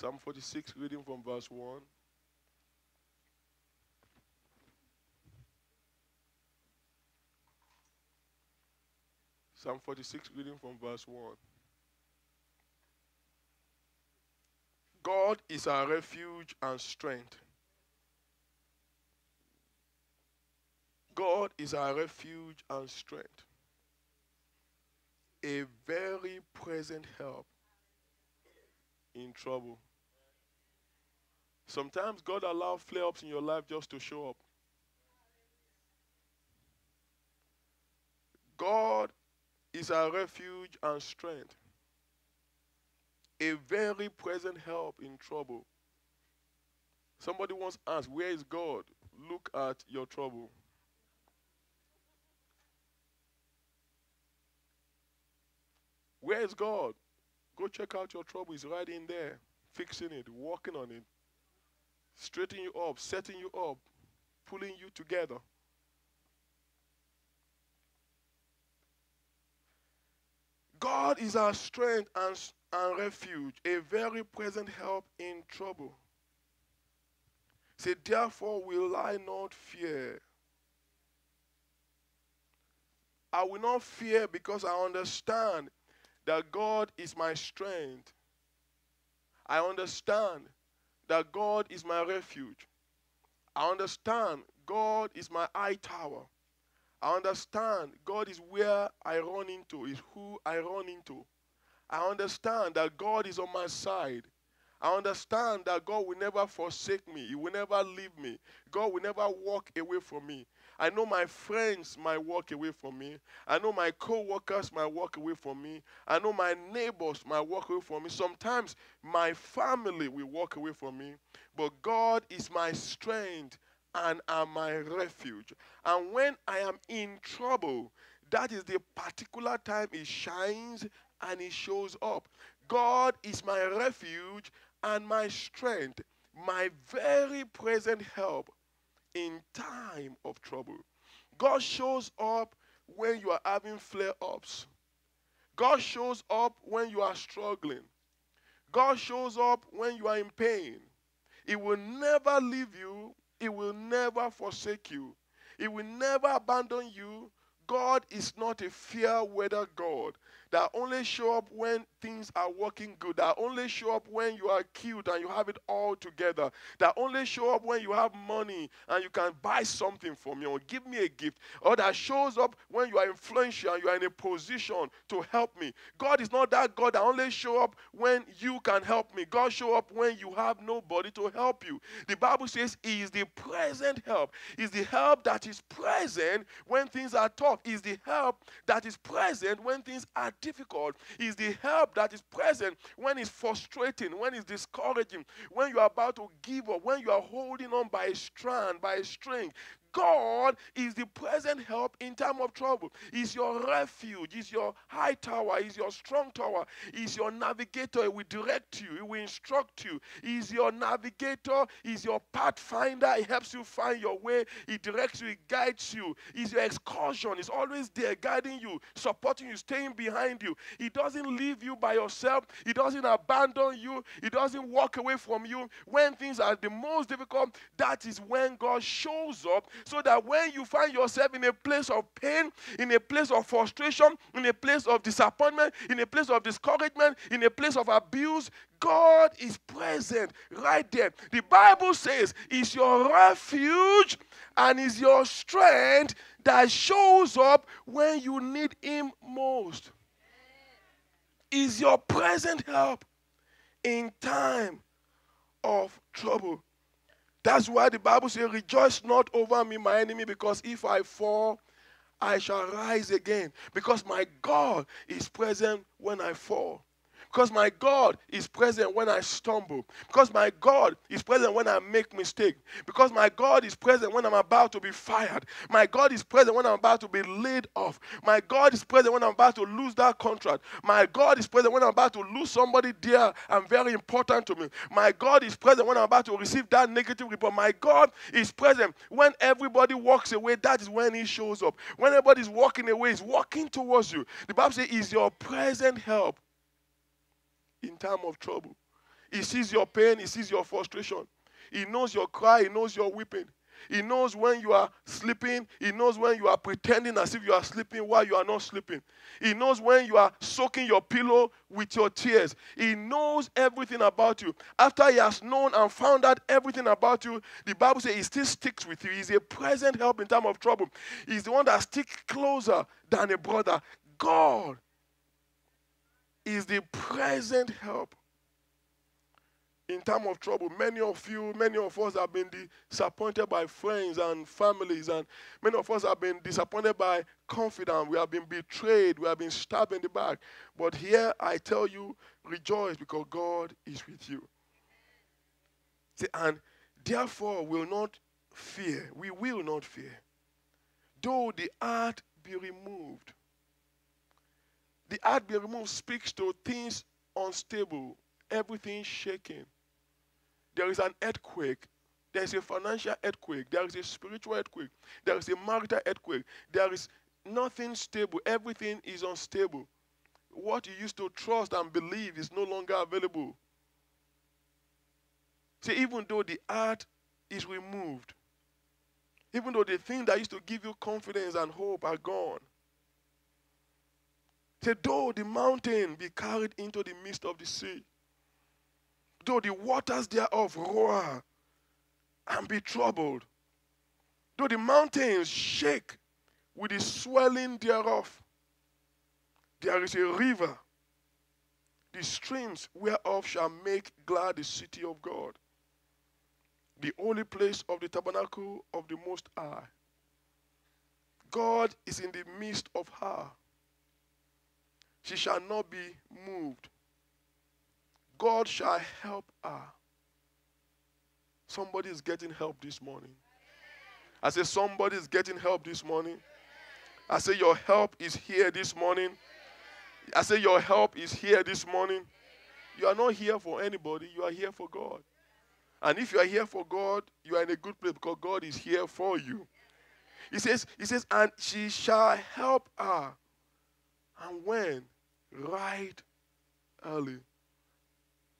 Psalm 46, reading from verse 1. Psalm 46, reading from verse 1. God is our refuge and strength. God is our refuge and strength. A very present help in trouble. Sometimes God allows flare-ups in your life just to show up. God is our refuge and strength. A very present help in trouble. Somebody once asked, where is God? Look at your trouble. Where is God? Go check out your trouble. He's right in there, fixing it, working on it, straightening you up, setting you up, pulling you together. God is our strength and refuge, a very present help in trouble. Say, therefore will I not fear. I will not fear because I understand that God is my strength. I understand that God is my refuge. I understand God is my high tower. I understand God is where I run into, is who I run into. I understand that God is on my side. I understand that God will never forsake me. He will never leave me. God will never walk away from me. I know my friends might walk away from me. I know my co-workers might walk away from me. I know my neighbors might walk away from me. Sometimes my family will walk away from me. But God is my strength and my refuge. And when I am in trouble, that is the particular time He shines and He shows up. God is my refuge and my strength, my very present help in time of trouble. God shows up when you are having flare-ups. God shows up when you are struggling. God shows up when you are in pain. He will never leave you. He will never forsake you. He will never abandon you. God is not a fair weather God that only show up when things are working good, that only show up when you are cute and you have it all together, that only show up when you have money and you can buy something for me or give me a gift, or that shows up when you are influential and you are in a position to help me. God is not that God that only show up when you can help me. God show up when you have nobody to help you. The Bible says He is the present help. He is the help that is present when things are tough. He is the help that is present when things are difficult. Is the help that is present when it's frustrating, when it's discouraging, when you're about to give up, when you are holding on by a strand, by a string. God is the present help in time of trouble. He's your refuge. He's your high tower. He's your strong tower. He's your navigator. He will direct you. He will instruct you. He's your navigator. He's your pathfinder. He helps you find your way. He directs you. He guides you. He's your excursion. He's always there guiding you, supporting you, staying behind you. He doesn't leave you by yourself. He doesn't abandon you. He doesn't walk away from you. When things are the most difficult, that is when God shows up. So that when you find yourself in a place of pain, in a place of frustration, in a place of disappointment, in a place of discouragement, in a place of abuse, God is present right there. The Bible says it's your refuge and it's your strength that shows up when you need Him most. It's your present help in time of trouble. That's why the Bible says, rejoice not over me, my enemy, because if I fall, I shall rise again. Because my God is present when I fall. Because my God is present when I stumble. Because my God is present when I make mistake. Because my God is present when I'm about to be fired. My God is present when I'm about to be laid off. My God is present when I'm about to lose that contract. My God is present when I'm about to lose somebody dear and very important to me. My God is present when I'm about to receive that negative report. My God is present when everybody walks away. That is when He shows up. When everybody's walking away, He's walking towards you. The Bible says, is your present help in time of trouble. He sees your pain. He sees your frustration. He knows your cry. He knows your weeping. He knows when you are sleeping. He knows when you are pretending as if you are sleeping while you are not sleeping. He knows when you are soaking your pillow with your tears. He knows everything about you. After he has known and found out everything about you, the Bible says he still sticks with you. He's a present help in time of trouble. He's the one that sticks closer than a brother. God is the present help in time of trouble. Many of you, many of us have been disappointed by friends and families, and many of us have been disappointed by confidants. We have been betrayed. We have been stabbed in the back. But here I tell you, rejoice because God is with you. See, and therefore will not fear. We will not fear. Though the earth be removed. The earth be removed speaks to things unstable, everything shaking. There is an earthquake. There is a financial earthquake. There is a spiritual earthquake. There is a marital earthquake. There is nothing stable. Everything is unstable. What you used to trust and believe is no longer available. See, even though the earth is removed, even though the things that used to give you confidence and hope are gone, say, though the mountain be carried into the midst of the sea, though the waters thereof roar and be troubled, though the mountains shake with the swelling thereof, there is a river, the streams whereof shall make glad the city of God, the holy place of the tabernacle of the Most High. God is in the midst of her. She shall not be moved. God shall help her. Somebody is getting help this morning. I say somebody is getting help this morning. I say your help is here this morning. I say your help is here this morning. You are not here for anybody. You are here for God. And if you are here for God, you are in a good place because God is here for you. He says, and she shall help her. And when? Right early.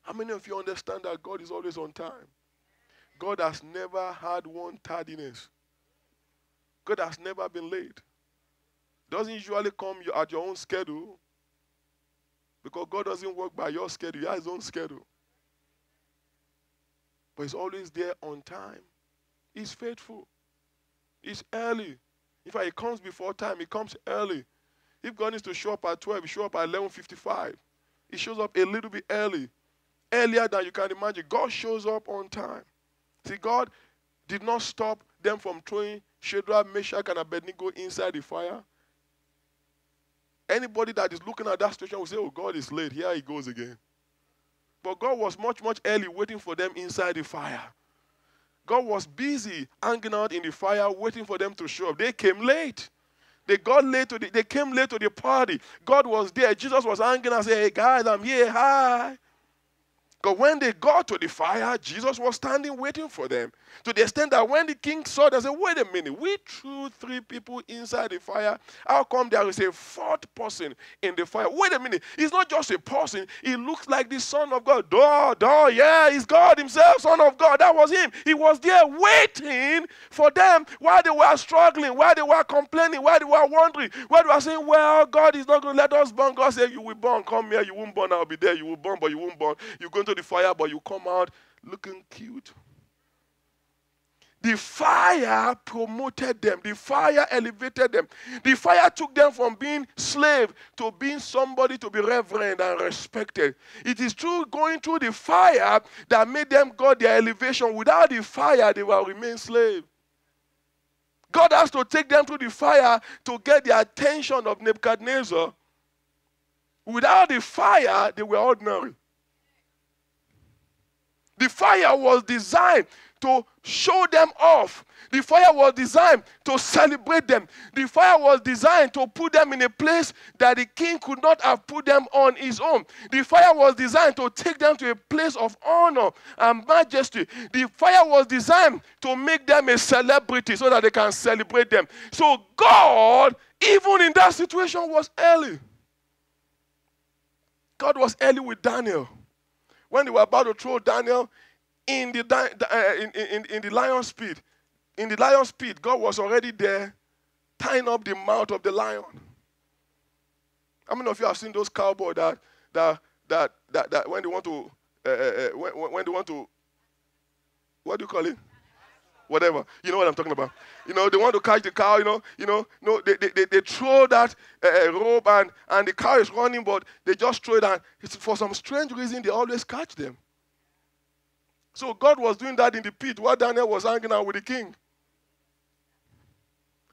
How many of you understand that God is always on time? God has never had one tardiness. God has never been late. Doesn't usually come at your own schedule, because God doesn't work by your schedule. He has his own schedule. But he's always there on time. He's faithful. He's early. In fact, he comes before time. He comes early. If God needs to show up at 12, he shows up at 11:55. He shows up a little bit early, earlier than you can imagine. God shows up on time. See, God did not stop them from throwing Shadrach, Meshach, and Abednego inside the fire. Anybody that is looking at that situation will say, oh, God is late. Here he goes again. But God was much, much early waiting for them inside the fire. God was busy hanging out in the fire waiting for them to show up. They came late. They came late to the party. God was there. Jesus was hanging and saying, hey, guys, I'm here. Hi. Because when they got to the fire, Jesus was standing waiting for them. To the extent that when the king saw them, they said, wait a minute. We threw 3 people inside the fire. How come there is a 4th person in the fire? Wait a minute. He's not just a person. He looks like the Son of God. Yeah, he's God himself, Son of God. That was him. He was there waiting for them while they were struggling, while they were complaining, while they were wondering, while they were saying, well, God is not going to let us burn. God said, you will burn. Come here. You won't burn. I'll be there. You will burn, but you won't burn. You're going to the fire, but you come out looking cute. The fire promoted them. The fire elevated them. The fire took them from being slave to being somebody to be reverend and respected. It is through going through the fire that made them got their elevation. Without the fire, they will remain slave. God has to take them through the fire to get the attention of Nebuchadnezzar. Without the fire, they were ordinary. The fire was designed to show them off. The fire was designed to celebrate them. The fire was designed to put them in a place that the king could not have put them on his own. The fire was designed to take them to a place of honor and majesty. The fire was designed to make them a celebrity so that they can celebrate them. So God, even in that situation, was early. God was early with Daniel. when they were about to throw Daniel in the lion's pit, God was already there, tying up the mouth of the lion. How many of you have seen those cowboys that when they want to when they want to, what do you call it? Whatever. You know what I'm talking about. You know, they want to catch the cow, no, they throw that rope and the cow is running, but they just throw it, and for some strange reason, they always catch them. So God was doing that in the pit while Daniel was hanging out with the king.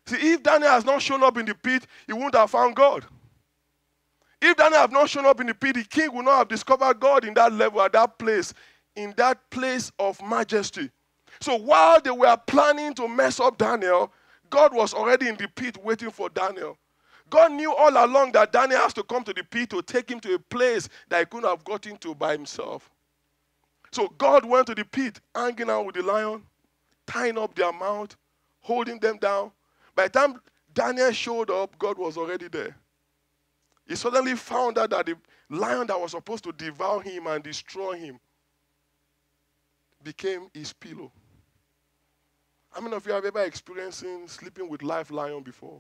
See, if Daniel has not shown up in the pit, he wouldn't have found God. If Daniel had not shown up in the pit, the king would not have discovered God in that level, at that place, in that place of majesty. So while they were planning to mess up Daniel, God was already in the pit waiting for Daniel. God knew all along that Daniel has to come to the pit to take him to a place that he couldn't have gotten to by himself. So God went to the pit, hanging out with the lion, tying up their mouth, holding them down. By the time Daniel showed up, God was already there. He suddenly found out that the lion that was supposed to devour him and destroy him became his pillow. How many of you have ever experienced sleeping with live lion before?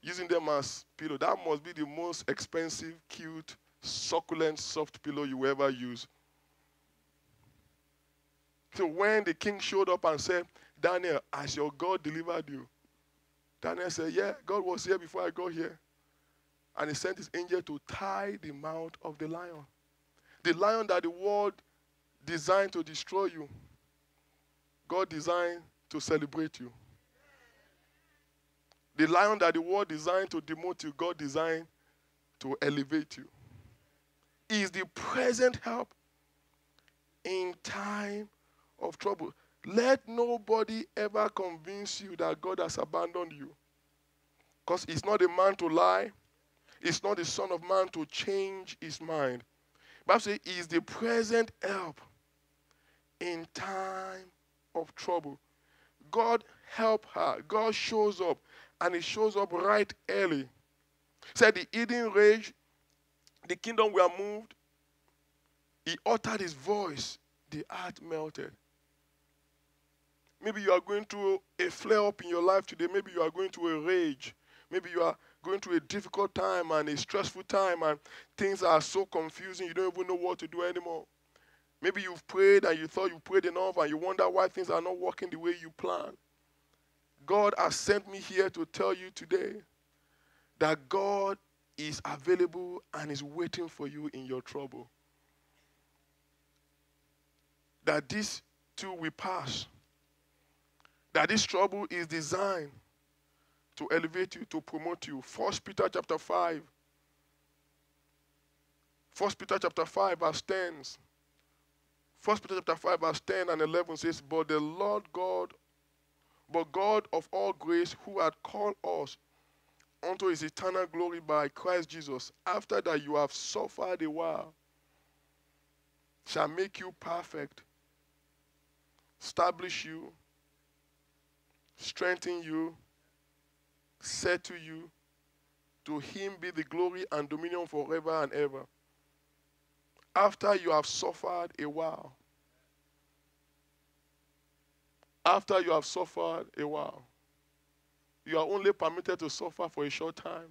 Using them as pillow. That must be the most expensive, cute, succulent, soft pillow you ever use. So when the king showed up and said, Daniel, as your God delivered you, Daniel said, yeah, God was here before I got here. And he sent his angel to tie the mouth of the lion. The lion that the world designed to destroy you, God designed to celebrate you. The lion that the world designed to demote you, God designed to elevate you. He is the present help in time of trouble. Let nobody ever convince you that God has abandoned you. Because he's not a man to lie. He's not the son of man to change his mind. Bible says he is the present help in time of trouble. God help her. God shows up, and he shows up right early. Said the Eden rage, the kingdom were moved. He uttered his voice. The earth melted. Maybe you are going through a flare-up in your life today. Maybe you are going through a rage. Maybe you are going through a difficult time and a stressful time, and things are so confusing you don't even know what to do anymore. Maybe you've prayed and you thought you prayed enough, and you wonder why things are not working the way you planned. God has sent me here to tell you today that God is available and is waiting for you in your trouble. That this too will pass. That this trouble is designed to elevate you, to promote you. 1 Peter chapter 5, verse 10. 1 Peter chapter 5, verse 10 and 11 says, but the Lord God, but God of all grace, who had called us unto his eternal glory by Christ Jesus, after that you have suffered a while, shall make you perfect, establish you, strengthen you, said to you, to him be the glory and dominion forever and ever. After you have suffered a while. After you have suffered a while. You are only permitted to suffer for a short time.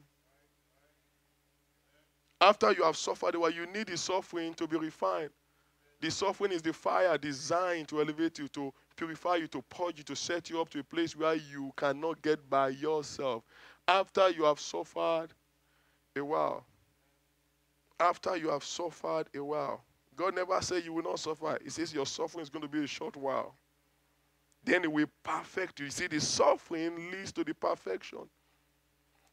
After you have suffered a while, you need the suffering to be refined. The suffering is the fire designed to elevate you, to purify you, to purge you, to set you up to a place where you cannot get by yourself. After you have suffered a while. After you have suffered a while. God never said you will not suffer. He says your suffering is going to be a short while. Then it will perfect you. You see, the suffering leads to the perfection.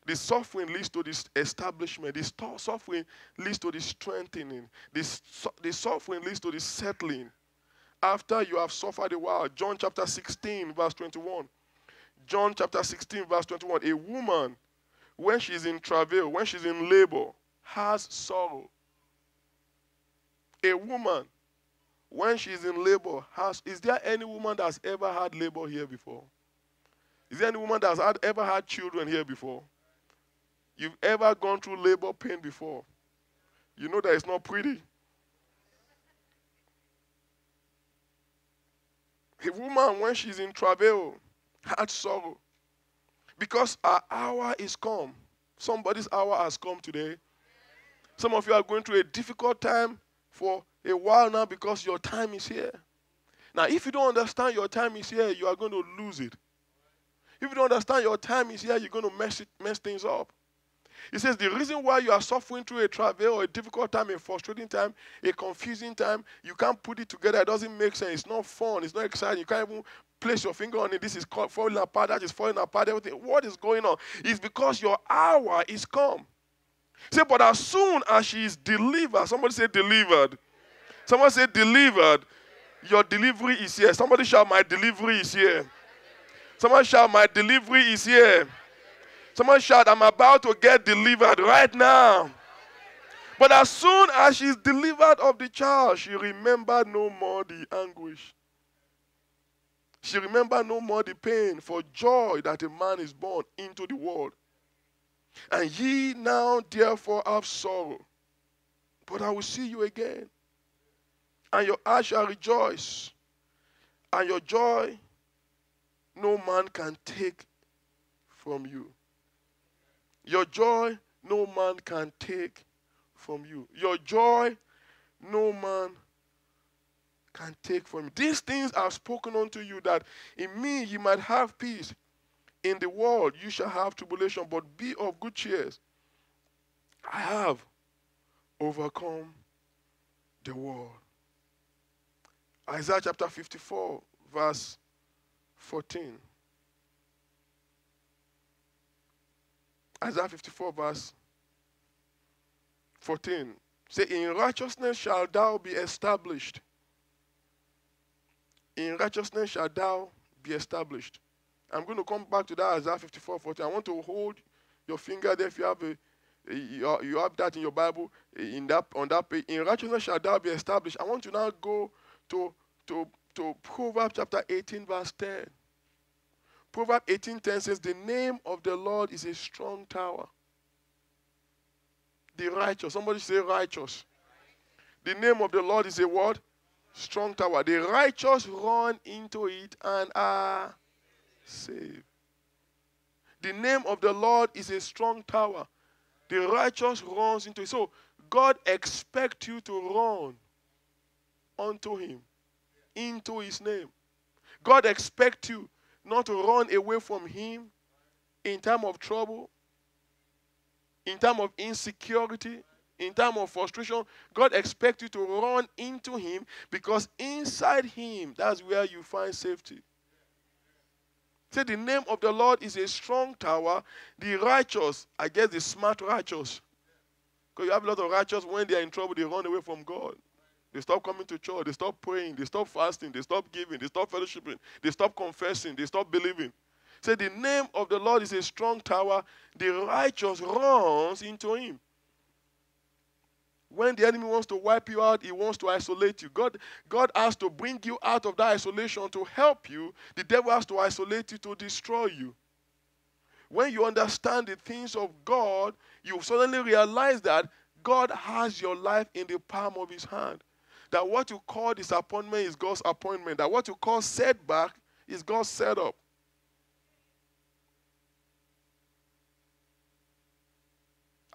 The suffering leads to this establishment. The suffering leads to the strengthening. The suffering leads to the settling. After you have suffered a while, John chapter 16, verse 21. John chapter 16, verse 21. A woman, when she's in travail, when she's in labor, has sorrow. A woman, when she's in labor, has... Is there any woman that's ever had labor here before? Is there any woman that's ever had children here before? You've ever gone through labor pain before. You know that it's not pretty. A woman, when she's in travail, had sorrow. Because our hour is come. Somebody's hour has come today. Some of you are going through a difficult time for a while now because your time is here. Now, if you don't understand your time is here, you are going to lose it. If you don't understand your time is here, you're going to mess things up. It says the reason why you are suffering through a travail or a difficult time, a frustrating time, a confusing time, you can't put it together. It doesn't make sense. It's not fun. It's not exciting. You can't even place your finger on it. This is falling apart. That is falling apart. Everything. What is going on? It's because your hour is come. Say, but as soon as she is delivered, somebody say delivered. Someone say delivered. Your delivery is here. Somebody shout, my delivery is here. Someone shout, my delivery is here. Someone shout, I'm about to get delivered right now. But as soon as she's delivered of the child, she remembered no more the anguish. She remembered no more the pain for joy that a man is born into the world. And ye now therefore have sorrow. But I will see you again. And your heart shall rejoice. And your joy no man can take from you. Your joy, no man can take from you. Your joy, no man can take from you. These things I've spoken unto you, that in me you might have peace. In the world you shall have tribulation, but be of good cheer. I have overcome the world. Isaiah chapter 54, verse 14. Isaiah 54, verse 14. Say, in righteousness shall thou be established. In righteousness shall thou be established. I'm going to come back to that Isaiah 54, 14. I want to hold your finger there if you have you have that in your Bible, on that page. In righteousness shall thou be established. I want to now go to Proverbs chapter 18, verse 10. Proverbs 18:10 says, the name of the Lord is a strong tower. The righteous. Somebody say righteous. The name of the Lord is a what? Strong tower. The righteous run into it and are saved. The name of the Lord is a strong tower. The righteous runs into it. So God expects you to run unto him, into his name. God expects you not to run away from him in time of trouble, in time of insecurity, in time of frustration. God expects you to run into him because inside him, that's where you find safety. Say, the name of the Lord is a strong tower. The righteous, I guess the smart righteous. Because you have a lot of righteous, when they are in trouble, they run away from God. They stop coming to church. They stop praying. They stop fasting. They stop giving. They stop fellowshipping. They stop confessing. They stop believing. Say, the name of the Lord is a strong tower. The righteous runs into him. When the enemy wants to wipe you out, he wants to isolate you. God has to bring you out of that isolation to help you. The devil has to isolate you to destroy you. When you understand the things of God, you suddenly realize that God has your life in the palm of his hand. That what you call disappointment is God's appointment. That what you call setback is God's setup.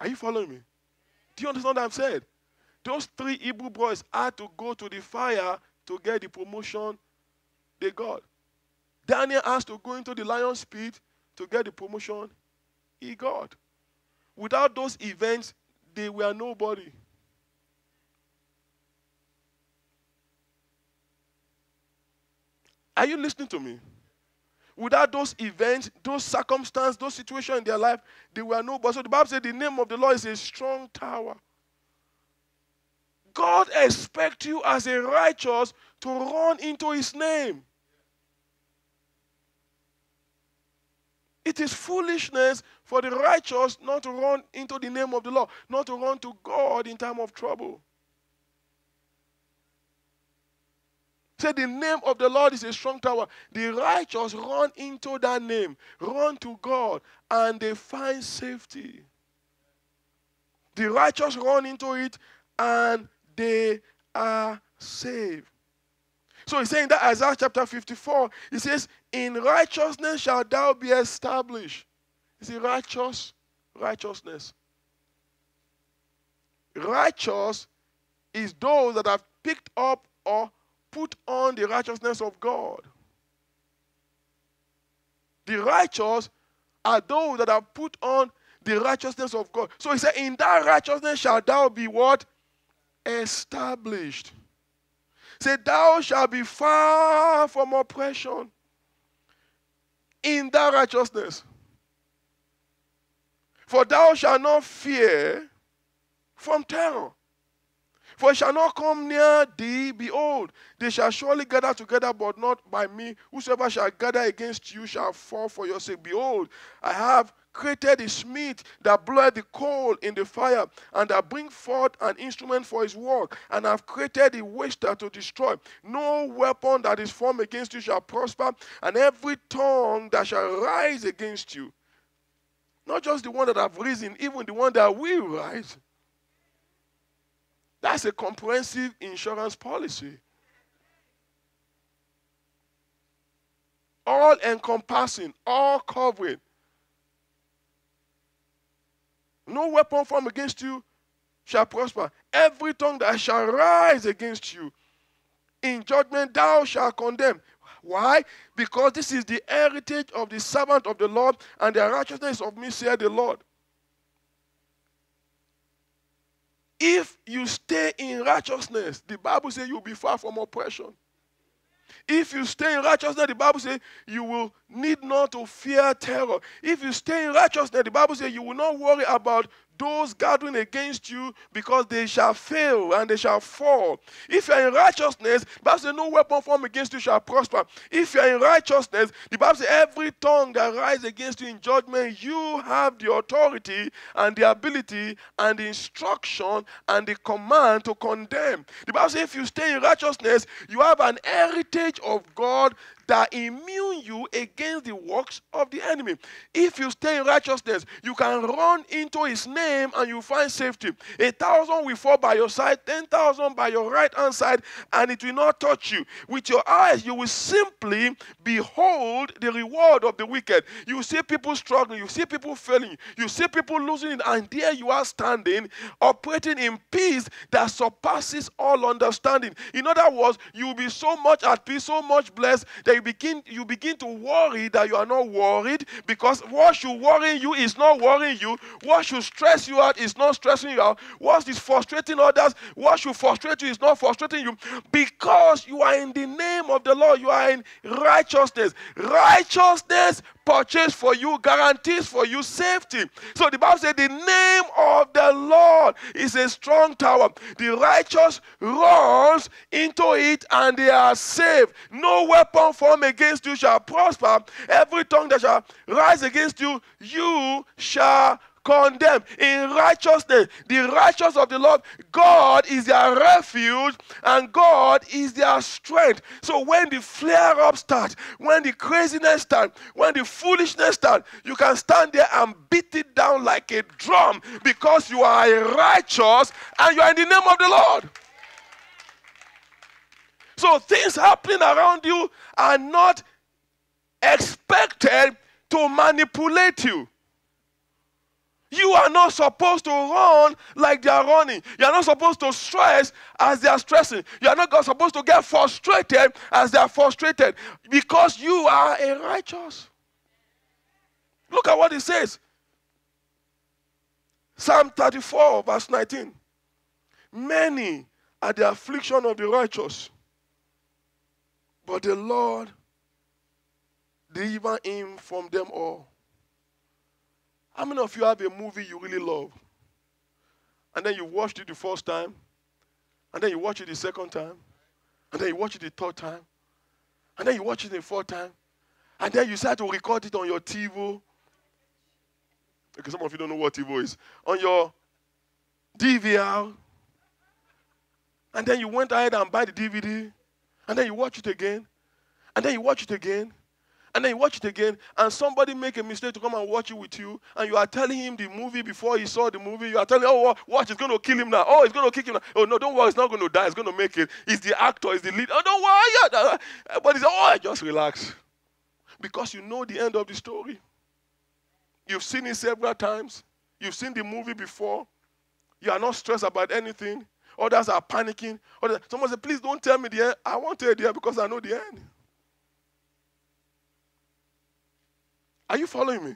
Are you following me? Do you understand what I've said? Those three Hebrew boys had to go to the fire to get the promotion they got. Daniel has to go into the lion's pit to get the promotion he got. Without those events, they were nobody. Are you listening to me? Without those events, those circumstances, those situations in their life, they were nobody. So the Bible said the name of the Lord is a strong tower. God expects you as a righteous to run into his name. It is foolishness for the righteous not to run into the name of the Lord, not to run to God in time of trouble. Say, the name of the Lord is a strong tower. The righteous run into that name, run to God, and they find safety. The righteous run into it, and they are saved. So he's saying that Isaiah chapter 54, he says, in righteousness shall thou be established. You see, righteousness. Righteous is those that have picked up or put on the righteousness of God. The righteous are those that have put on the righteousness of God. So he said, in that righteousness shall thou be what? Established. Say, thou shalt be far from oppression. In that righteousness. For thou shalt not fear from terror. For it shall not come near thee. Behold, they shall surely gather together, but not by me. Whosoever shall gather against you shall fall for your sake. Behold, I have created a smith that bloweth the coal in the fire, and that bring forth an instrument for his work, and I have created a waster to destroy. No weapon that is formed against you shall prosper, and every tongue that shall rise against you, not just the one that have risen, even the one that will rise. That's a comprehensive insurance policy. All encompassing, all covering. No weapon formed against you shall prosper. Every tongue that shall rise against you, in judgment thou shalt condemn. Why? Because this is the heritage of the servant of the Lord, and the righteousness of me, saith the Lord. If you stay in righteousness, the Bible says you'll be far from oppression. If you stay in righteousness, the Bible says you will need not to fear terror. If you stay in righteousness, the Bible says you will not worry about those gathering against you, because they shall fail and they shall fall. If you are in righteousness, the Bible says no weapon formed against you shall prosper. If you are in righteousness, the Bible says every tongue that rises against you in judgment, you have the authority and the ability and the instruction and the command to condemn. The Bible says if you stay in righteousness, you have an heritage of God that immune you against the works of the enemy. If you stay in righteousness, you can run into his name and you find safety. 1,000 will fall by your side, 10,000 by your right hand side, and it will not touch you. With your eyes, you will simply behold the reward of the wicked. You see people struggling, you see people failing, you see people losing it, and there you are standing, operating in peace that surpasses all understanding. In other words, you will be so much at peace, so much blessed, that you begin to worry that you are not worried, because what should worry you is not worrying you. What should stress you out is not stressing you out. What is frustrating others, what should frustrate you is not frustrating you, because you are in the name of the Lord. You are in righteousness. Righteousness purchased for you, guarantees for you safety. So the Bible said the name of the Lord is a strong tower. The righteous runs into it and they are saved. No weapon formed against you shall prosper. Every tongue that shall rise against you, you shall condemn. In righteousness, the righteous of the Lord, God is their refuge and God is their strength. So when the flare-up starts, when the craziness starts, when the foolishness starts, you can stand there and beat it down like a drum, because you are righteous and you are in the name of the Lord. So things happening around you are not expected to manipulate you. You are not supposed to run like they are running. You are not supposed to stress as they are stressing. You are not supposed to get frustrated as they are frustrated, because you are a righteous. Look at what it says. Psalm 34, verse 19. Many are the affliction of the righteous, but the Lord delivered him from them all. How many of you have a movie you really love, and then you watched it the first time, and then you watch it the second time, and then you watch it the third time, and then you watch it the fourth time, and then you start to record it on your TiVo? Okay, some of you don't know what TiVo is. On your DVR, and then you went ahead and buy the DVD, and then you watch it again, and then you watch it again, and then you watch it again, and somebody make a mistake to come and watch it with you, and you are telling him the movie before he saw the movie. You are telling him, oh, watch, it's going to kill him now. Oh, it's going to kick him now. Oh, no, don't worry, it's not going to die. It's going to make it. It's the actor, it's the lead. Oh, don't worry. Yeah. But he's, oh, just relax. Because you know the end of the story. You've seen it several times. You've seen the movie before. You are not stressed about anything. Others are panicking. Someone said, please don't tell me the end. I won't tell you the end because I know the end. Are you following me?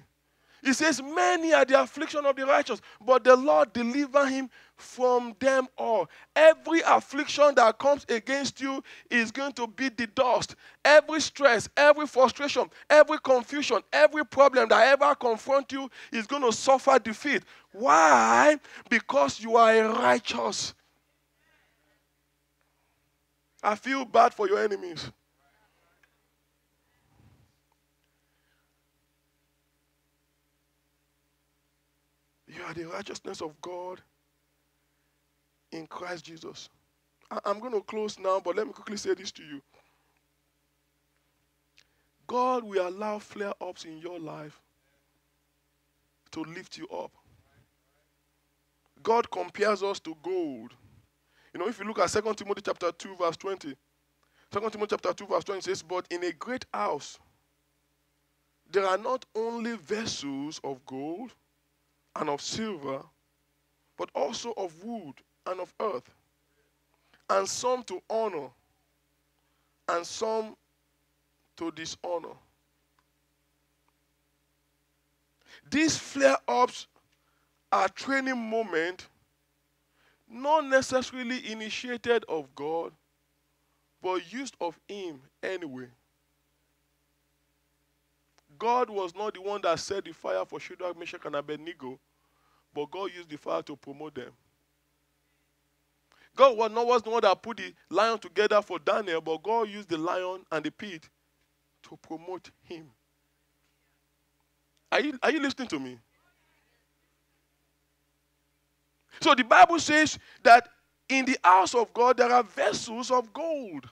He says, many are the affliction of the righteous, but the Lord deliver him from them all. Every affliction that comes against you is going to be the dust. Every stress, every frustration, every confusion, every problem that ever confronts you is going to suffer defeat. Why? Because you are a righteous. I feel bad for your enemies. You are the righteousness of God in Christ Jesus. I'm going to close now, but let me quickly say this to you. God will allow flare-ups in your life to lift you up. God compares us to gold. You know, if you look at 2 Timothy chapter 2, verse 20, 2 Timothy chapter 2, verse 20 says, but in a great house there are not only vessels of gold, and of silver, but also of wood and of earth, and some to honor, and some to dishonor. These flare-ups are training moments, not necessarily initiated of God, but used of Him anyway. God was not the one that set the fire for Shadrach, Meshach, and Abednego, but God used the fire to promote them. God was not the one that put the lion together for Daniel, but God used the lion and the pit to promote him. Are you listening to me? So the Bible says that in the house of God there are vessels of gold.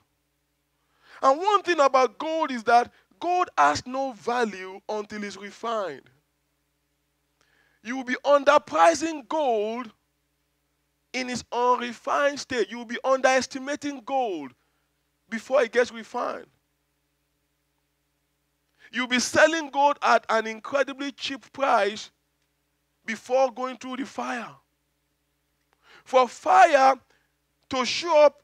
And one thing about gold is that gold has no value until it's refined. You will be underpricing gold in its unrefined state. You will be underestimating gold before it gets refined. You will be selling gold at an incredibly cheap price before going through the fire. For fire to show up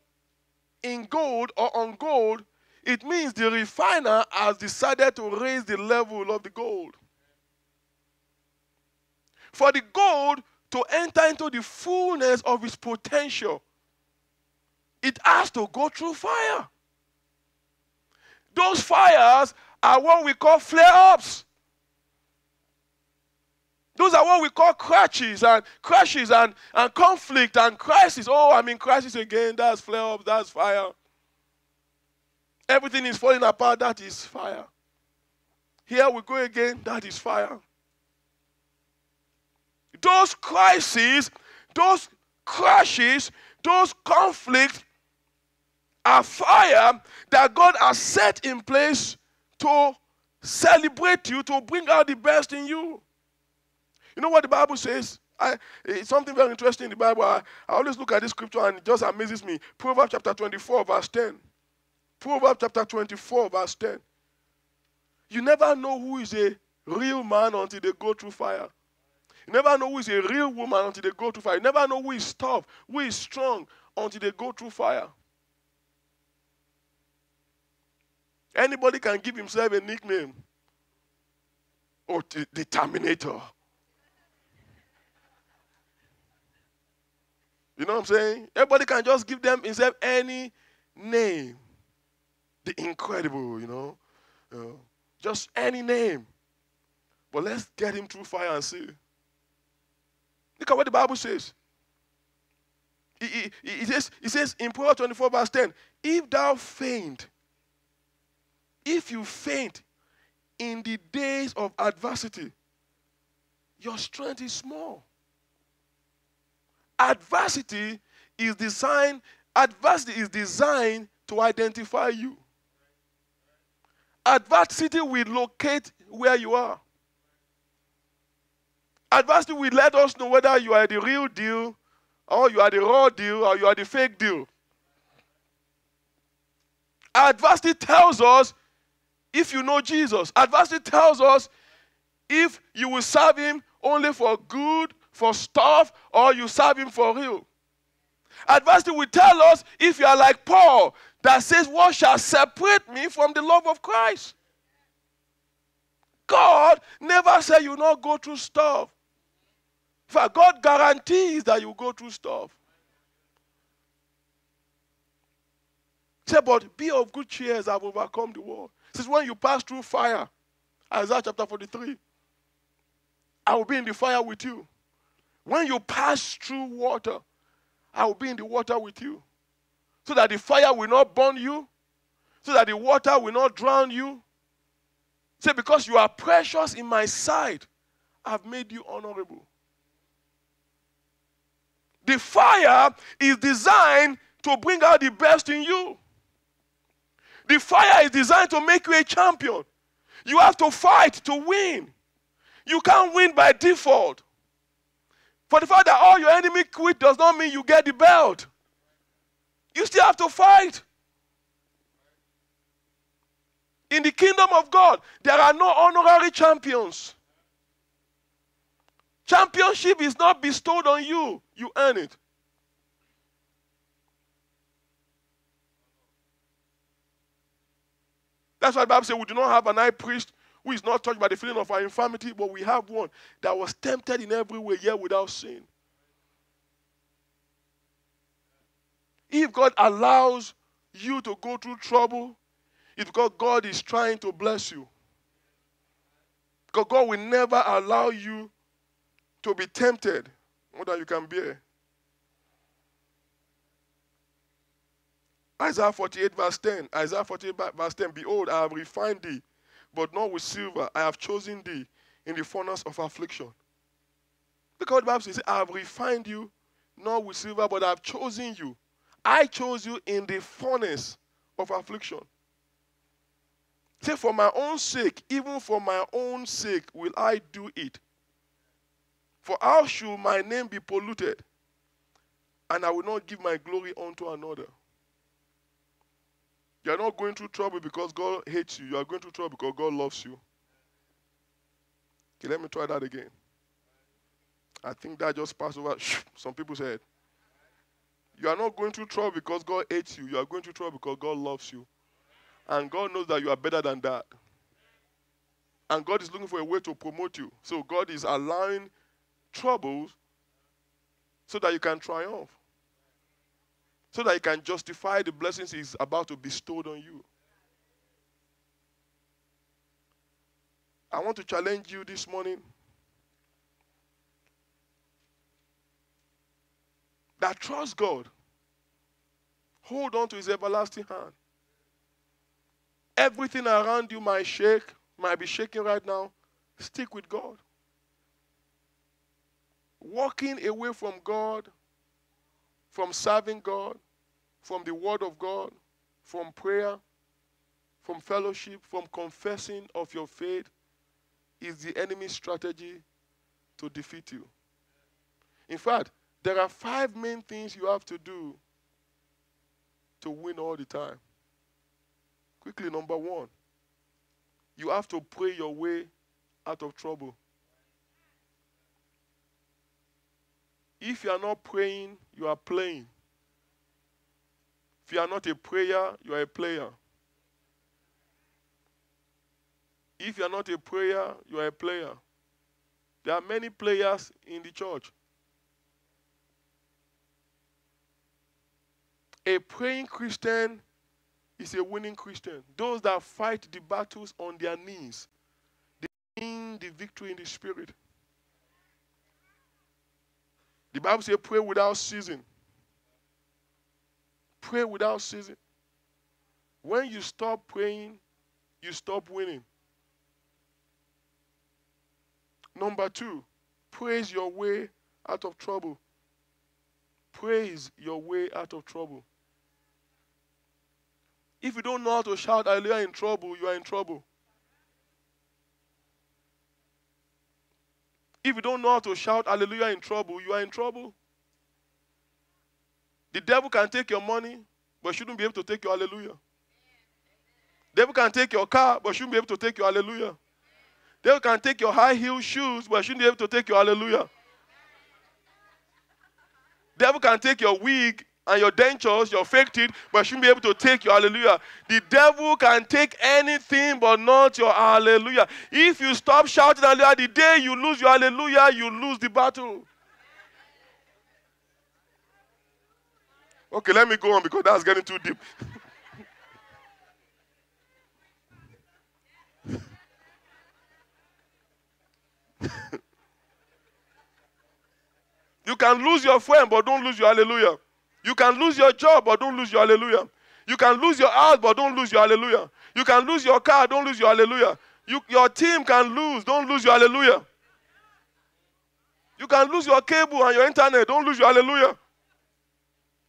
in gold or on gold, it means the refiner has decided to raise the level of the gold. For the gold to enter into the fullness of its potential, it has to go through fire. Those fires are what we call flare-ups. Those are what we call crashes and conflict and crisis. Oh, I'm in crisis again. That's flare-ups. That's fire. Everything is falling apart, that is fire. Here we go again, that is fire. Those crises, those crashes, those conflicts are fire that God has set in place to celebrate you, to bring out the best in you. You know what the Bible says? It's something very interesting in the Bible. I always look at this scripture and it just amazes me. Proverbs chapter 24, verse 10. Proverbs chapter 24, verse 10. You never know who is a real man until they go through fire. You never know who is a real woman until they go through fire. You never know who is tough, who is strong until they go through fire. Anybody can give himself a nickname. Or the Terminator. You know what I'm saying? Everybody can just give himself any name. The incredible, you know, just any name. But let's get him through fire and see. Look at what the Bible says. It says in Proverbs 24, verse 10, if you faint in the days of adversity, your strength is small. Adversity is designed to identify you. Adversity will locate where you are. Adversity will let us know whether you are the real deal, or you are the raw deal, or you are the fake deal. Adversity tells us if you know Jesus. Adversity tells us if you will serve him only for good, for stuff, or you serve him for real. Adversity will tell us if you are like Paul that says, what shall separate me from the love of Christ? God never said you will not go through stuff. In fact, God guarantees that you will go through stuff. He said, but be of good cheer as I've overcome the world. He says, when you pass through fire, Isaiah chapter 43, I will be in the fire with you. When you pass through water, I will be in the water with you. So that the fire will not burn you. So that the water will not drown you. Say, because you are precious in my sight, I've made you honorable. The fire is designed to bring out the best in you. The fire is designed to make you a champion. You have to fight to win. You can't win by default. For the fact that all your enemy quit does not mean you get the belt. You still have to fight. In the kingdom of God, there are no honorary champions. Championship is not bestowed on you. You earn it. That's why the Bible says we do not have an high priest who is not touched by the feeling of our infirmity, but we have one that was tempted in every way, yet without sin. If God allows you to go through trouble, it's because God is trying to bless you. Because God will never allow you to be tempted more than you can bear. Isaiah 48 verse 10. Isaiah 48 verse 10. Behold, I have refined thee, but not with silver. I have chosen thee in the furnace of affliction. Look how the Bible says, I have refined you, not with silver, but I have chosen you. I chose you in the furnace of affliction. Say, for my own sake, even for my own sake will I do it. For how should my name be polluted? And I will not give my glory unto another. You are not going through trouble because God hates you. You are going through trouble because God loves you. Okay, let me try that again. I think that just passed over. Some people said, you are not going through trouble because God hates you. You are going through trouble because God loves you. And God knows that you are better than that. And God is looking for a way to promote you. So God is allowing troubles so that you can triumph. So that you can justify the blessings he's about to bestow on you. I want to challenge you this morning that trust God. Hold on to his everlasting hand. Everything around you might shake, might be shaking right now. Stick with God. Walking away from God, from serving God, from the word of God, from prayer, from fellowship, from confessing of your faith is the enemy's strategy to defeat you. In fact, there are 5 main things you have to do to win all the time. Quickly, number 1, you have to pray your way out of trouble. If you are not praying, you are playing. If you are not a prayer, you are a player. If you are not a prayer, you are a player. There are many players in the church. A praying Christian is a winning Christian. Those that fight the battles on their knees, they win the victory in the spirit. The Bible says pray without ceasing. Pray without ceasing. When you stop praying, you stop winning. Number 2, praise your way out of trouble. Praise your way out of trouble. If you don't know how to shout hallelujah in trouble, you are in trouble. If you don't know how to shout hallelujah in trouble, you are in trouble. The devil can take your money, but shouldn't be able to take your hallelujah. The devil can take your car, but shouldn't be able to take your hallelujah. The devil can take your high-heeled shoes, but shouldn't be able to take your hallelujah. The devil can take your wig and your dentures, your fake teeth, but shouldn't be able to take your hallelujah. The devil can take anything but not your hallelujah. If you stop shouting hallelujah, the day you lose your hallelujah, you lose the battle. Okay, let me go on because that's getting too deep. You can lose your friend, but don't lose your hallelujah. You can lose your job, but don't lose your hallelujah. You can lose your house, but don't lose your hallelujah. You can lose your car, don't lose your hallelujah. Your team can lose, don't lose your hallelujah. You can lose your cable and your internet, don't lose your hallelujah.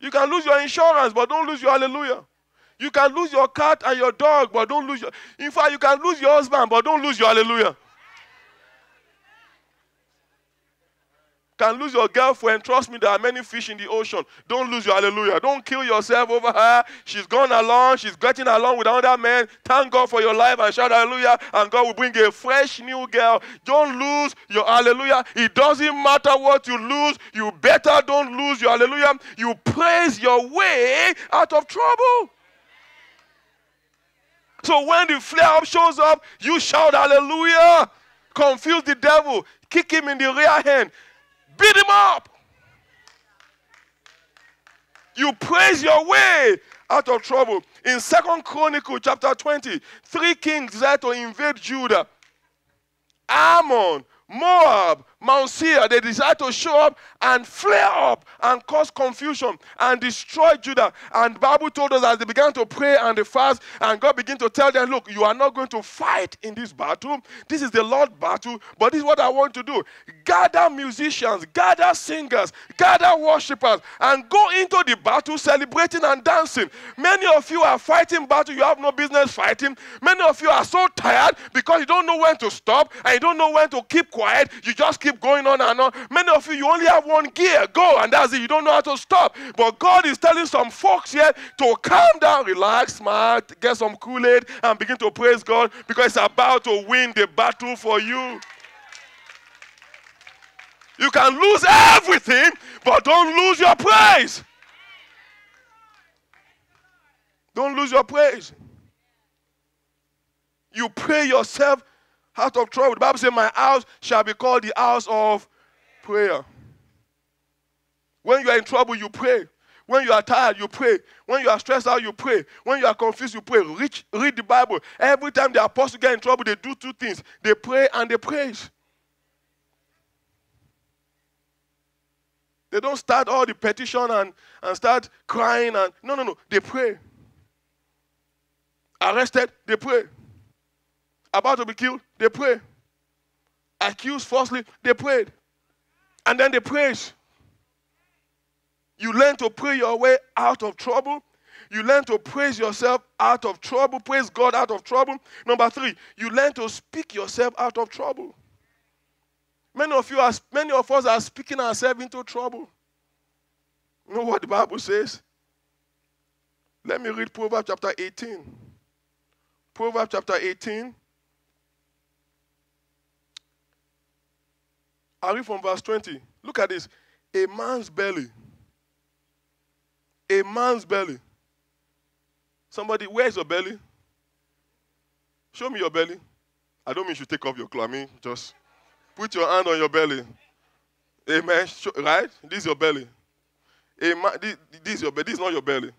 You can lose your insurance, but don't lose your hallelujah. You can lose your cat and your dog, but don't lose your... In fact, you can lose your husband, but don't lose your hallelujah. Can lose your girlfriend. Trust me, there are many fish in the ocean. Don't lose your hallelujah. Don't kill yourself over her. She's gone along. She's getting along with another man. Thank God for your life and shout hallelujah. And God will bring a fresh new girl. Don't lose your hallelujah. It doesn't matter what you lose. You better don't lose your hallelujah. You praise your way out of trouble. So when the flare-up shows up, you shout hallelujah. Confuse the devil. Kick him in the rear end. Beat him up. You praise your way out of trouble. In 2 Chronicles chapter 20, 3 kings decided to invade Judah. Ammon, Moab, Mount Seir, they decided to show up and flare up and cause confusion and destroy Judah. And the Bible told us as they began to pray and they fast, and God began to tell them, look, you are not going to fight in this battle. This is the Lord's battle, but this is what I want to do. Gather musicians, gather singers, gather worshipers, and go into the battle celebrating and dancing. Many of you are fighting battle you have no business fighting. Many of you are so tired because you don't know when to stop and you don't know when to keep quiet. You just keep going on and on. Many of you, you only have one gear. Go, and that's it. You don't know how to stop. But God is telling some folks here to calm down, relax, smart, get some Kool-Aid, and begin to praise God because it's about to win the battle for you. You can lose everything, but don't lose your praise. Don't lose your praise. You pray yourself out of trouble. The Bible says, my house shall be called the house of prayer. When you are in trouble, you pray. When you are tired, you pray. When you are stressed out, you pray. When you are confused, you pray. Read the Bible. Every time the apostles get in trouble, they do two things. They pray and they praise. They don't start all the petition and start crying. And no. They pray. Arrested, they pray. About to be killed, they pray. Accused falsely, they prayed. And then they praise. You learn to pray your way out of trouble. You learn to praise yourself out of trouble. Praise God out of trouble. Number 3, you learn to speak yourself out of trouble. Many of us are speaking ourselves into trouble. You know what the Bible says? Let me read Proverbs chapter 18. Proverbs chapter 18. I read from verse 20. Look at this. A man's belly. Somebody, where is your belly? Show me your belly. I don't mean you should take off your clothes. I mean, just put your hand on your belly. Amen. Right? This is your belly. This is your belly. This is not your belly.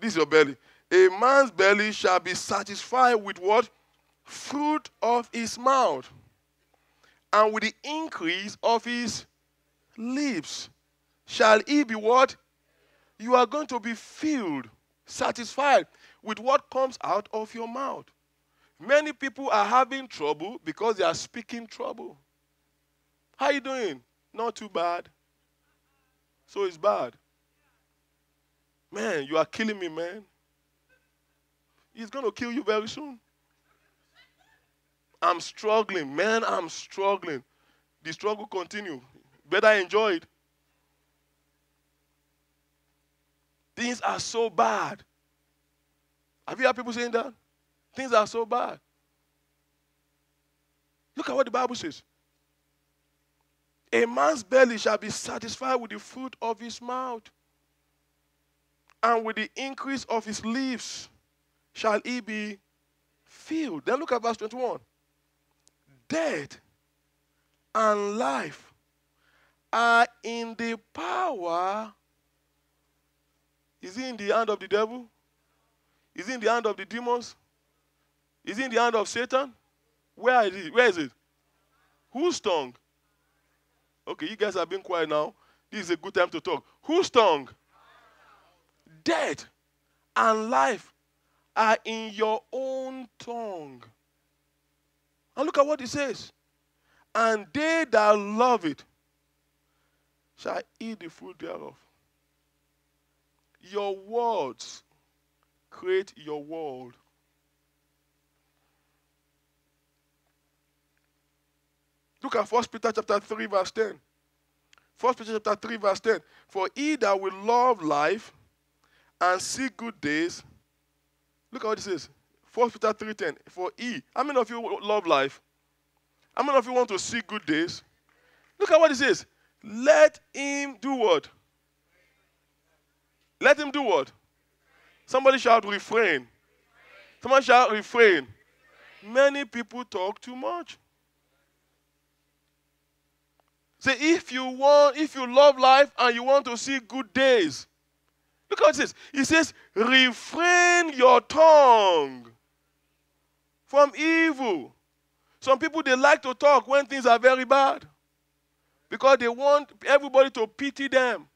This is your belly. A man's belly shall be satisfied with what? Fruit of his mouth. And with the increase of his lips shall he be what? You are going to be filled, satisfied with what comes out of your mouth. Many people are having trouble because they are speaking trouble. How are you doing? Not too bad. So it's bad. Man, you are killing me, man. He's going to kill you very soon. I'm struggling. Man, I'm struggling. The struggle continues. Better enjoy it. Things are so bad. Have you heard people saying that? Things are so bad. Look at what the Bible says. A man's belly shall be satisfied with the fruit of his mouth, and with the increase of his leaves shall he be filled. Then look at verse 21. Death and life are in the power. Is it in the hand of the devil? Is it in the hand of the demons? Is it in the hand of Satan? Where is it? Where is it? Whose tongue? Okay, you guys have been quiet now. This is a good time to talk. Whose tongue? Death and life are in your own tongue. And look at what it says. And they that love it shall eat the fruit thereof. Your words create your world. Look at 1 Peter chapter 3, verse 10. 1 Peter chapter 3, verse 10. For he that will love life and see good days. Look at what it says. 1 Peter 3:10. For he. How many of you love life? How many of you want to see good days? Look at what it says. Let him do what? Let him do what? Somebody shout refrain. Someone shout refrain. Many people talk too much. Say, if you love life and you want to see good days, look at what it says. It says, refrain your tongue from evil. Some people, they like to talk when things are very bad because they want everybody to pity them.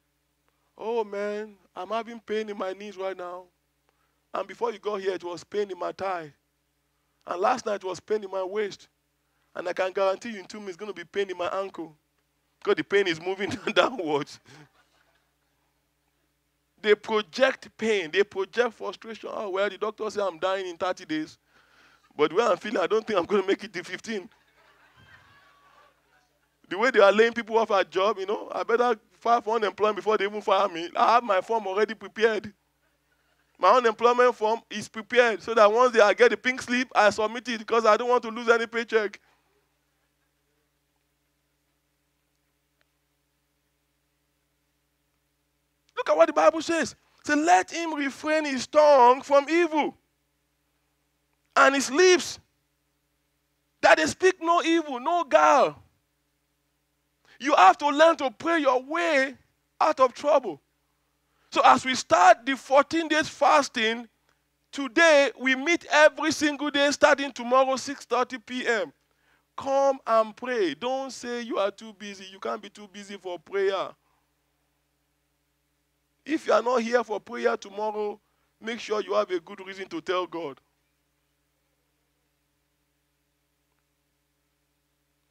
Oh, man, I'm having pain in my knees right now. And before you got here, it was pain in my thigh. And last night, it was pain in my waist. And I can guarantee you in 2 minutes, it's going to be pain in my ankle. Because the pain is moving downwards. They project pain. They project frustration. Oh, well, the doctor said I'm dying in 30 days. But the way I'm feeling, I don't think I'm going to make it to 15. The way they are laying people off at job, you know, I better file for unemployment before they even fire me. I have my form already prepared. My unemployment form is prepared so that once I get the pink slip, I submit it because I don't want to lose any paycheck. Look at what the Bible says. It says, let him refrain his tongue from evil and his lips, that they speak no evil, no guile. You have to learn to pray your way out of trouble. So as we start the 14 days fasting, today we meet every single day starting tomorrow, 6:30 p.m. Come and pray. Don't say you are too busy. You can't be too busy for prayer. If you are not here for prayer tomorrow, make sure you have a good reason to tell God.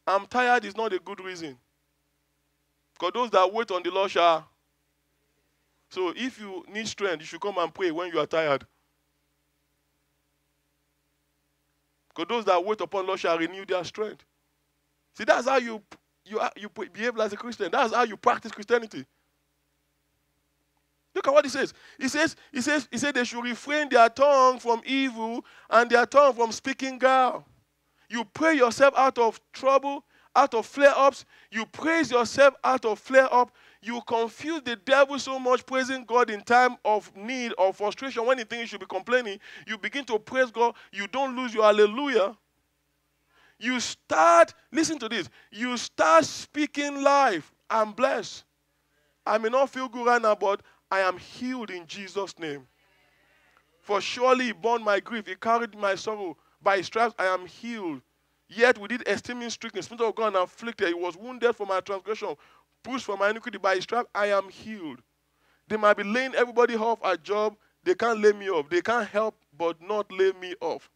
I'm tired is not a good reason. Because those that wait on the Lord shall. So if you need strength, you should come and pray when you are tired. Because those that wait upon the Lord shall renew their strength. See, that's how you behave as a Christian. That's how you practice Christianity. Look at what it says. It says they should refrain their tongue from evil and their tongue from speaking guile. You pray yourself out of trouble, out of flare-ups. You praise yourself out of flare-up. You confuse the devil so much praising God in time of need or frustration when you think you should be complaining. You begin to praise God. You don't lose your hallelujah. You start, listen to this, you start speaking life. I'm blessed. I may not feel good right now, but I am healed in Jesus' name. For surely he borne my grief. He carried my sorrow. By his stripes I am healed. Yet within esteeming stricken, spirit of God and afflicted. He was wounded for my transgression, pushed for my iniquity. By his stripes I am healed. They might be laying everybody off at job. They can't lay me off. They can't help but not lay me off.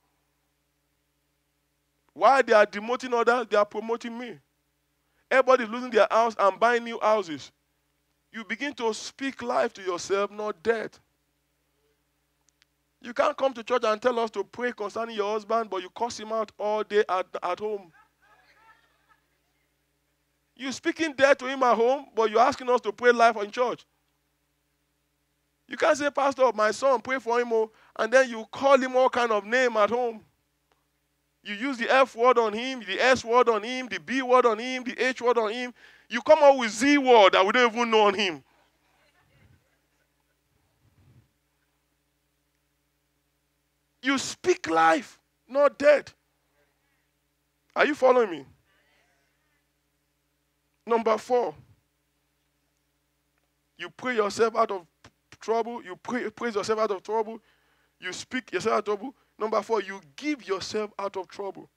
While they are demoting others, they are promoting me. Everybody is losing their house and buying new houses. You begin to speak life to yourself, not death. You can't come to church and tell us to pray concerning your husband, but you curse him out all day at home. You're speaking death to him at home, but you're asking us to pray life in church. You can't say, Pastor, my son, pray for him, and then you call him all kind of name at home. You use the F word on him, the S word on him, the B word on him, the H word on him. You come out with Z word that we don't even know on him. You speak life, not death. Are you following me? Number 4, you pray yourself out of trouble. You praise yourself out of trouble. You speak yourself out of trouble. Number 4, you give yourself out of trouble.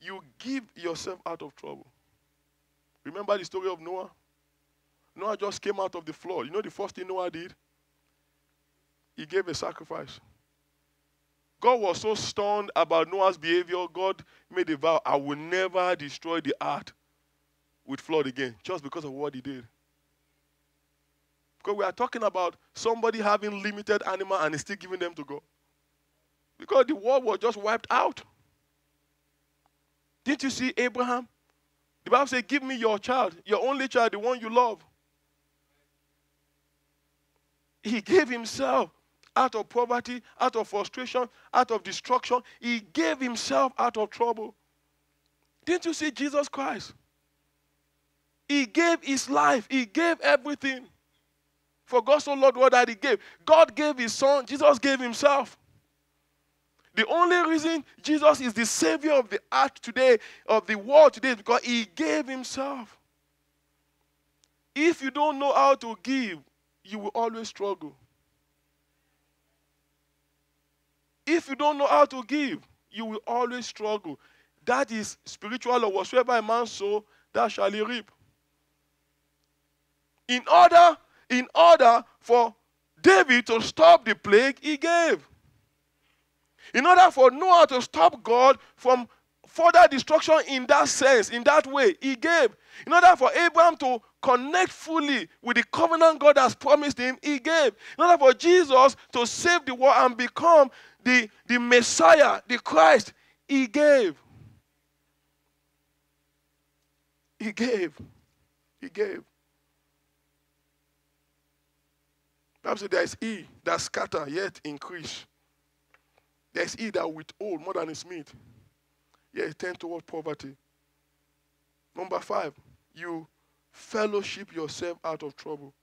You give yourself out of trouble. Remember the story of Noah? Noah just came out of the flood. You know the first thing Noah did? He gave a sacrifice. God was so stunned about Noah's behavior, God made a vow, I will never destroy the earth with flood again, just because of what he did. Because we are talking about somebody having limited animal and still giving them to God. Because the world was just wiped out. Didn't you see Abraham? The Bible says, give me your child, your only child, the one you love. He gave himself out of poverty, out of frustration, out of destruction. He gave himself out of trouble. Didn't you see Jesus Christ? He gave his life. He gave everything. For God so loved the world that he gave. God gave his son. Jesus gave himself. The only reason Jesus is the savior of the earth today, of the world today, is because he gave himself. If you don't know how to give, you will always struggle. If you don't know how to give, you will always struggle. That is spiritual, or whatsoever a man sow, that shall he reap. In order for David to stop the plague, he gave. In order for Noah to stop God from further destruction in that sense, in that way, he gave. In order for Abraham to connect fully with the covenant God has promised him, he gave. In order for Jesus to save the world and become the Messiah, the Christ, he gave. He gave. He gave. Perhaps there is he that scatter yet increase. There is he that withhold more than his meat, yet tend toward poverty. Number 5, you fellowship yourself out of trouble.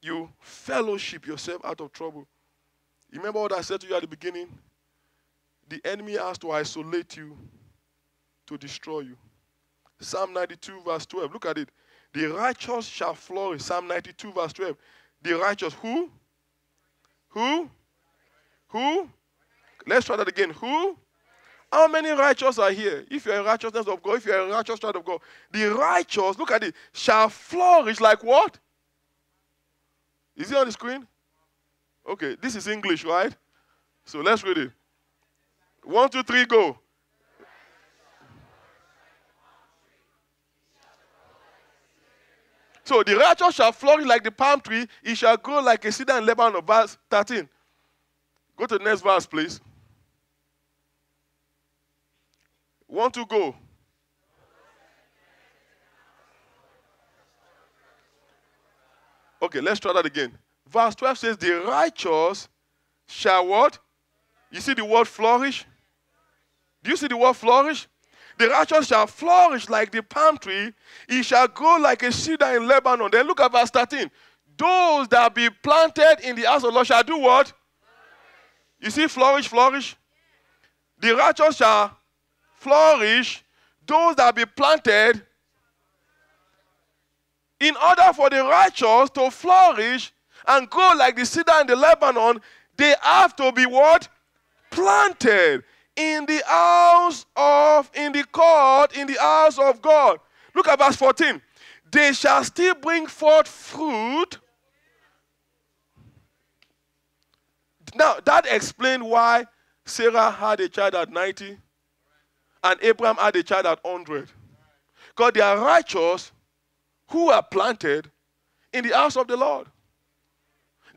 You fellowship yourself out of trouble. Remember what I said to you at the beginning? The enemy has to isolate you to destroy you. Psalm 92 verse 12. Look at it. The righteous shall flourish. Psalm 92 verse 12. The righteous. Who? Who? Who? Let's try that again. Who? How many righteous are here? If you're a righteousness of God, if you're a righteous child of God, the righteous, look at it, shall flourish like what? Is it on the screen? Okay, this is English, right? So let's read it. 1, 2, 3, go. So the righteous shall flourish like the palm tree. It shall grow like a cedar in Lebanon. Verse 13. Go to the next verse, please. 1, 2, go. Okay, let's try that again. Verse 12 says, the righteous shall what? You see the word flourish? Do you see the word flourish? The righteous shall flourish like the palm tree. It shall grow like a cedar in Lebanon. Then look at verse 13. Those that be planted in the house of the Lord shall do what? You see flourish, flourish? The righteous shall flourish, those that be planted. In order for the righteous to flourish and grow like the cedar in the Lebanon, they have to be what? Planted in the house of, in the court, in the house of God. Look at verse 14. They shall still bring forth fruit. Now, that explained why Sarah had a child at 90 and Abraham had a child at 100. Because they are righteous who are planted in the house of the Lord.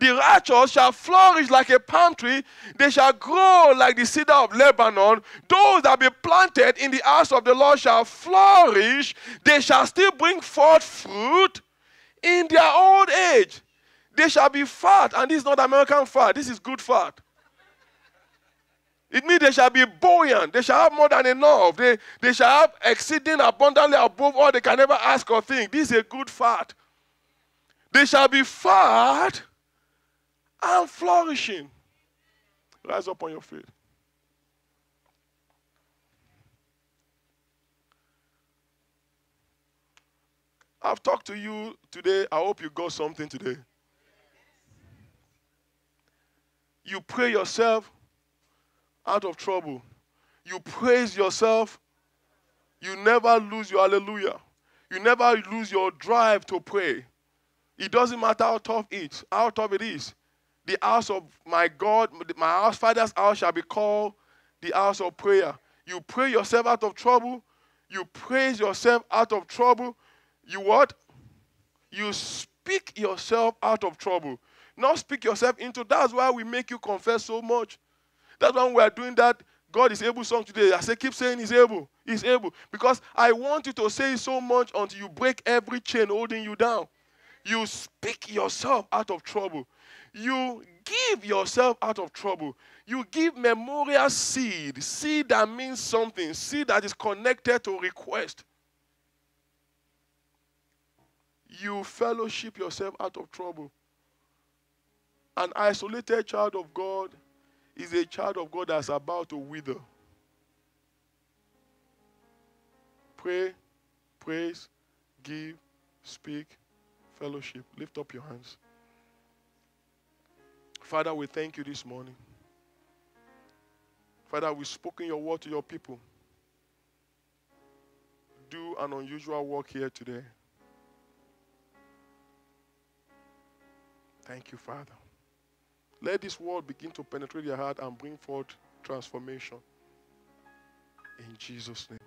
The righteous shall flourish like a palm tree. They shall grow like the cedar of Lebanon. Those that be planted in the house of the Lord shall flourish. They shall still bring forth fruit in their old age. They shall be fat. And this is not American fat. This is good fat. It means they shall be buoyant. They shall have more than enough. They shall have exceeding abundantly above all they can ever ask or think. This is a good fat. They shall be fat and flourishing. Rise up on your feet. I've talked to you today. I hope you got something today. You pray yourself out of trouble. You praise yourself. You never lose your hallelujah. You never lose your drive to pray. It doesn't matter how tough it is. The house of my God, my house, Father's house shall be called the house of prayer. You pray yourself out of trouble. You praise yourself out of trouble. You what? You speak yourself out of trouble. Not speak yourself into. That's why we make you confess so much. That's why we are doing that God is able song today. I say, keep saying he's able. He's able. Because I want you to say so much until you break every chain holding you down. You speak yourself out of trouble. You give yourself out of trouble. You give memorial seed. Seed that means something. Seed that is connected to request. You fellowship yourself out of trouble. An isolated child of God is a child of God that's about to wither. Pray, praise, give, speak, fellowship. Lift up your hands. Father, we thank you this morning. Father, we've spoken your word to your people. Do an unusual work here today. Thank you, Father. Let this word begin to penetrate your heart and bring forth transformation. In Jesus' name.